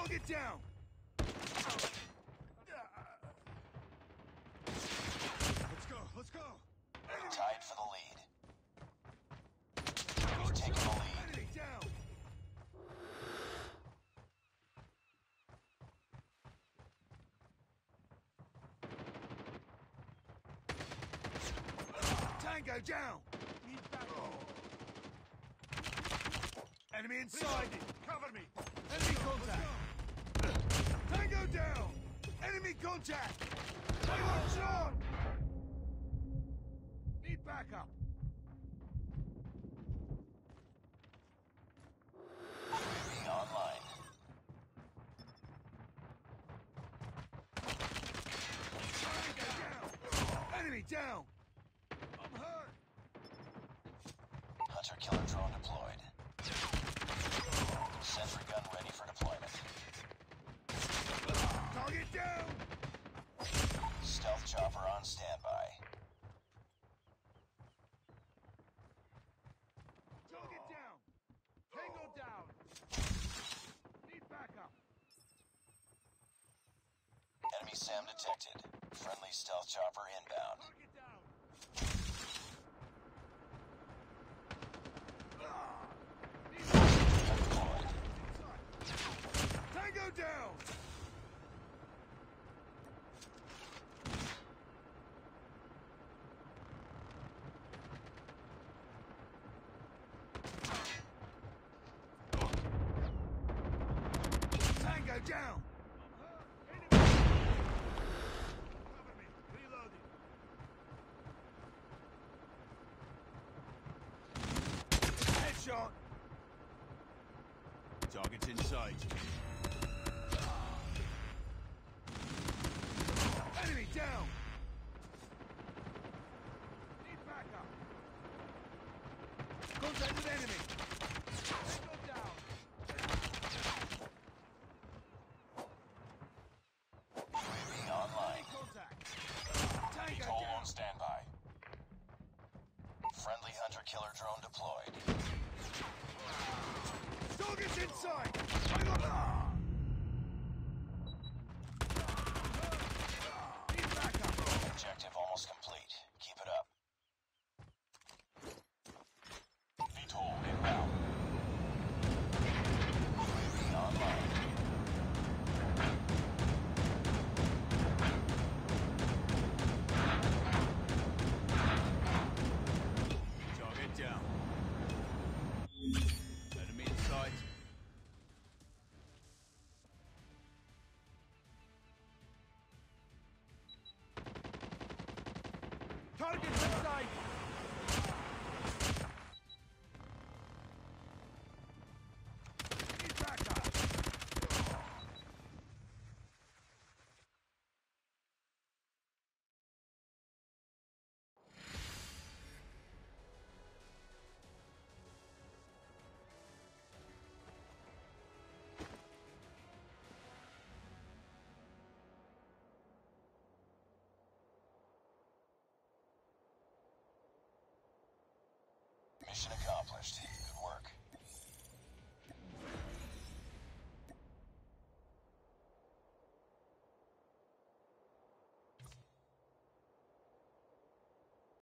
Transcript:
all get down! Let's go, let's go! Tied for the lead. We've taken the lead. Enemy down! Tango down! Need backup. Enemy inside me! Cover me! Enemy contact! Tango down! Enemy contact! Tango down! Need backup! Enemy online. Tango down! Enemy down! Hunter killer drone deployed. Sentry gun ready for deployment. Target down! Stealth chopper on standby. Target down! Tango down! Need backup! Enemy SAM detected. Friendly stealth chopper inbound. Target down! Tango down! Tango down! Shot. Target's in sight. Enemy down! Need backup! Contact with enemy! Go down! UAV online. Contact! Tango down! Hold on standby. Friendly hunter-killer drone deployed. Target's inside! Need backup! Objective almost complete. Keep it up. VTOL inbound. UAV online. Target down. Enemy in sight. Target inside. Need backup. Mission accomplished. Good work.